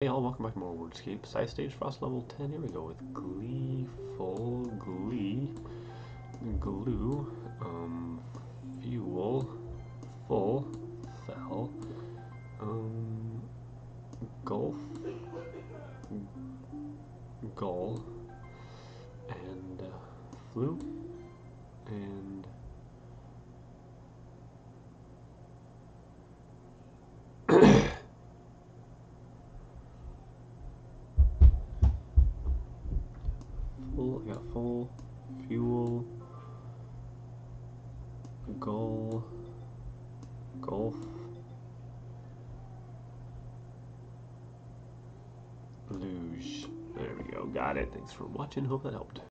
Hey all, welcome back to more Wordscapes. I staged Frost level 10, here we go with Gleeful, Glee, Fuel, Full, Fell, Golf, and Flew, and I got full, fuel, goal, golf, luge. There we go, got it. Thanks for watching, hope that helped.